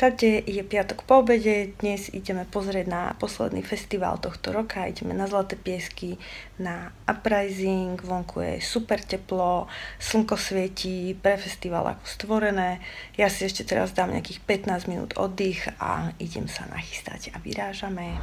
Čade je piatok po obede, dnes ideme pozrieť na posledný festival tohto roka, ideme na Zlaté piesky, na Uprising, vonku je super teplo, slnko svietí, pre festival ako stvorené. Ja si ešte teraz dám nejakých 15 minút oddych a idem sa nachystať a vyrážame.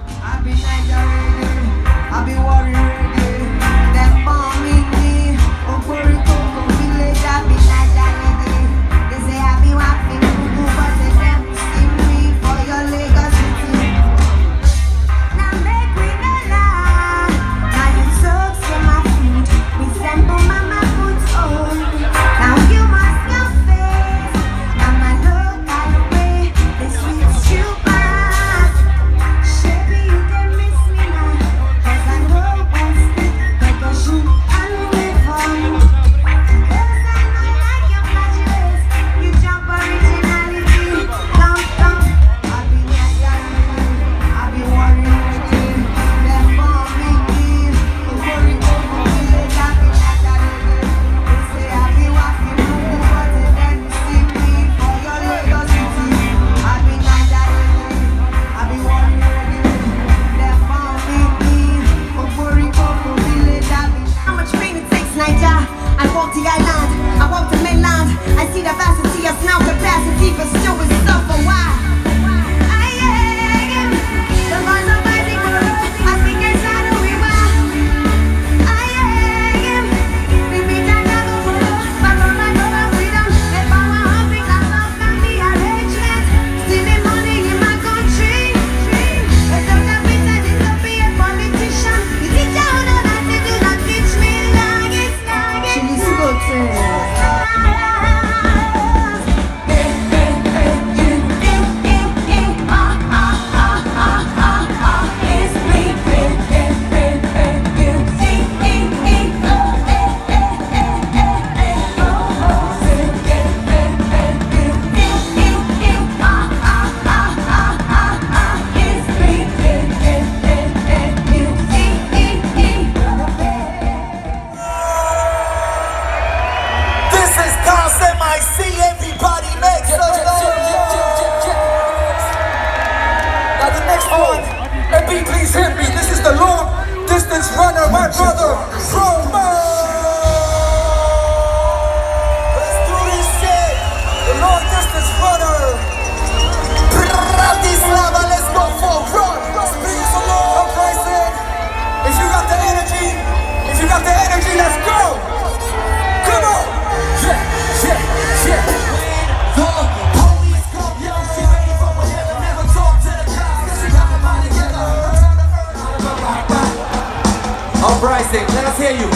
Uprising, let us hear you.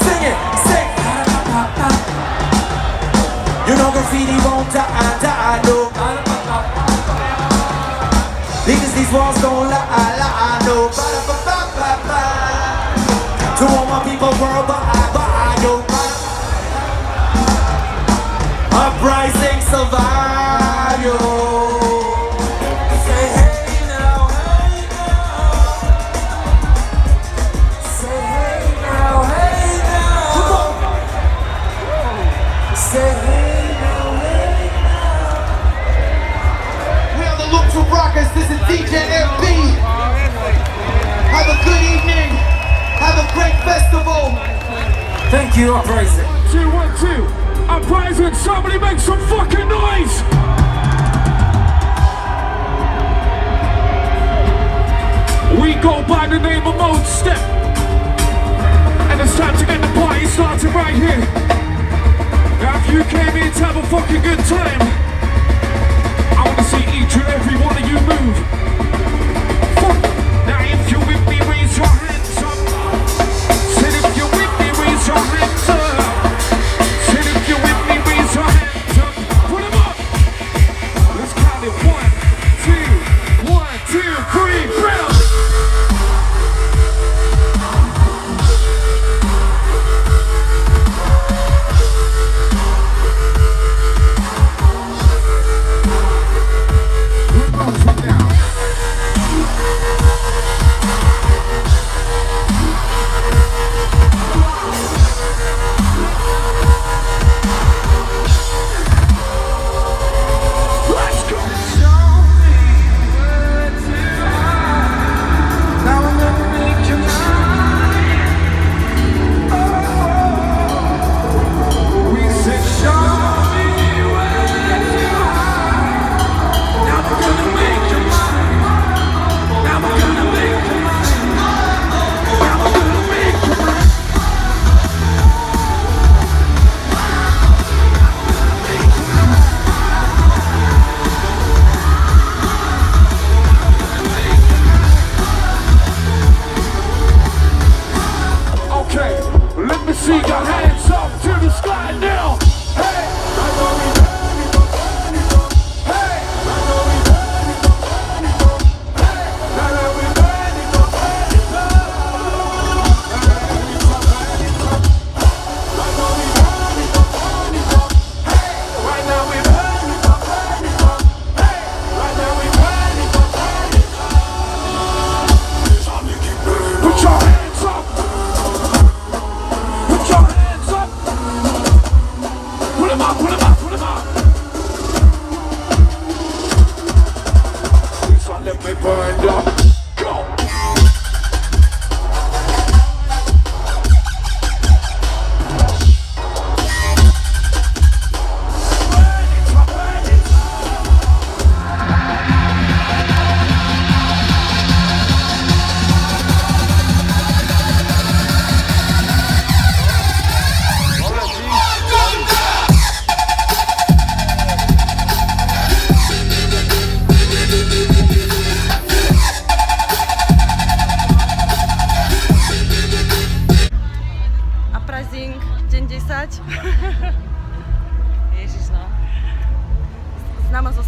Sing it, sing. You know graffiti won't die, no. Leaders, these walls don't lie, no. To all my people, world, but I know. Uprising, survive, yo. This is DJ MB. Have a good evening. Have a great festival. Thank you, Uprising. 2, 1, 2. Uprising, somebody make some fucking noise. We go by the name of Modestep, and it's time to get the party started right here. Now, if you came here to have a fucking good time, see each and every one of you move. Fuck. Now if you're with me, raise your hands up. Said if you're with me, raise your hands up. Said if you're with me, raise your hands up. Put them up. Let's count it. 1, 2, 1, 2, 3, round.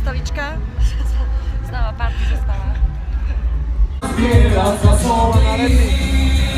Postavička. Zastava, party zastava.